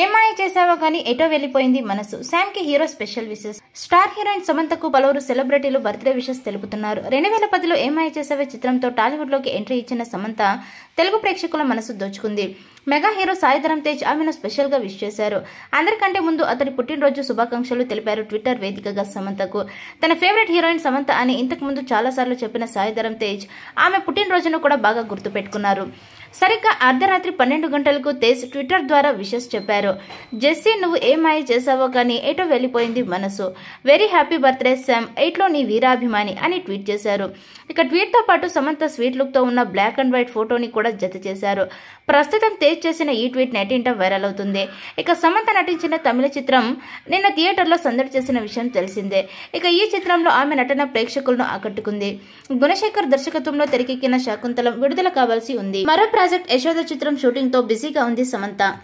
ఏమై చేసావో గాని ఎటో వెళ్ళిపోయింది మనసు. శామ్ కి hero special wishes. Star heroine సమంతకు పలువురు సెలబ్రిటీలు బర్త్డే విషెస్ తెలుపుతున్నారు. 2010లో ఏమై చేసావే చిత్రంతో టాలీవుడ్ లోకి ఎంట్రీ ఇచ్చిన సమంత తెలుగు ప్రేక్షకుల మనసు దోచుకుంది. మెగా హీరో సాయిధరం తేజ్ ఆమెను స్పెషల్ గా విష్ చేశారు. అందరికంటే ముందు అతడి పుట్టినరోజు శుభాకాంక్షలు తెలిపారు ట్విట్టర్ వేదికగా సమంతకు. తన ఫేవరెట్ హీరోయిన్ సమంత అని ఇంతకు ముందు చాలాసార్లు చెప్పిన సాయిధరం తేజ్ ఆమె పుట్టినరోజును కూడా బాగా గుర్తుపెట్టుకున్నారు. సరిగ్గా అర్ధరాత్రి 12 గంటలకు తేజ్ ట్విట్టర్ ద్వారా విషెస్ చెప్పారు. జెస్సీ, నువ్వు ఏమాయ చేసావో కానీ ఏటో వెళ్ళిపోయింది మనసు. వెరీ హ్యాపీ బర్త్డే శామ్, 8లో నీ వీరాభిమాని అని ట్వీట్ చేశారు. ఇక ట్వీట్ తో పాటు సమంత స్వీట్ లుక్ తో ఉన్న బ్లాక్ అండ్ వైట్ ఫోటోని కూడా జత చేశారు. ప్రస్తుతం తేజ్ చేసిన ఈ ట్వీట్ నెటింట వైరల్ అవుతుంది. ఇక సమంత నటించిన తమిళ చిత్రం నిన్న థియేటర్లో సందడి చేసిన విషయం తెలిసిందే. ఇక ఈ చిత్రంలో ఆమె నటన ప్రేక్షకులను ఆకట్టుకుంది. గుణశేఖర్ దర్శకత్వంలో తెరకెక్కిన శాకుంతలం విడుదల కావాల్సి ఉంది. మరో ప్రాజెక్ట్ యశోద చిత్రం షూటింగ్ తో బిజీగా ఉంది సమంత.